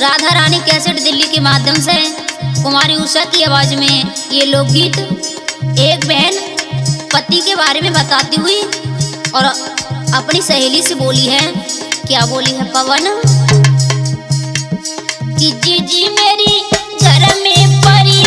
Radha Rani cassette Delhi के माध्यम से कुमारी उषा की आवाज में ये लोकगीत एक बहन पति के बारे में बताती हुई और अपनी सहेली से बोली है। क्या बोली है पवन कि जीजी मेरी घर में परी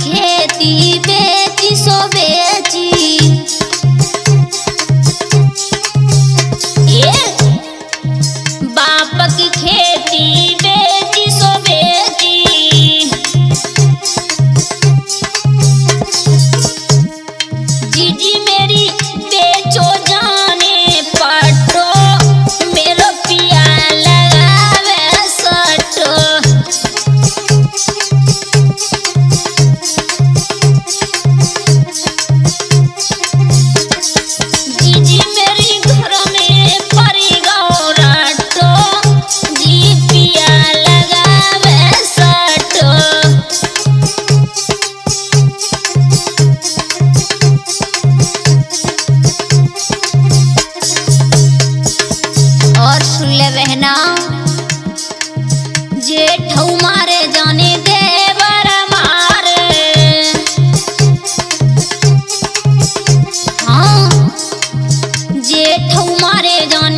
खेती बेची सो बेची बाप की खेती बेची सो बेची जीजी मेरी बेचो जाने पाटो मेरो पिया लगावे सटो। जेठऊ मारे जाने देवर मारे हाँ जेठऊ मारे जाने